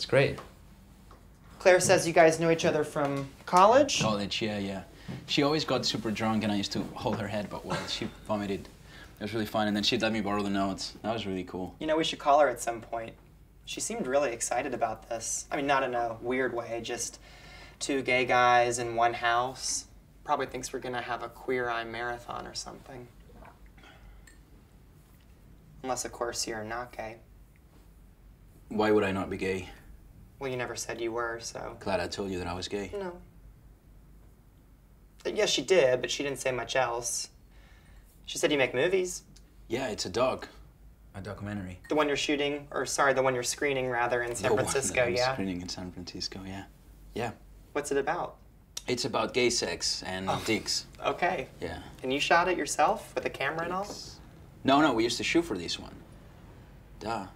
It's great. Claire says you guys know each other from college? College, yeah, yeah. She always got super drunk and I used to hold her head, but well, she vomited. It was really fun, and then she'd let me borrow the notes. That was really cool. You know, we should call her at some point. She seemed really excited about this. I mean, not in a weird way, just two gay guys in one house. Probably thinks we're gonna have a Queer Eye marathon or something. Unless, of course, you're not gay. Why would I not be gay? Well, you never said you were, so. Glad I told you that I was gay. No. Yes, she did, but she didn't say much else. She said you make movies. Yeah, it's a documentary. The one you're shooting, or sorry, the one you're screening rather in San Francisco, yeah? The one I'm screening in San Francisco, yeah. Yeah. What's it about? It's about gay sex and dicks. Okay. Yeah. And you shot it yourself with a camera and all? No, no, we used to shoot for this one. Duh.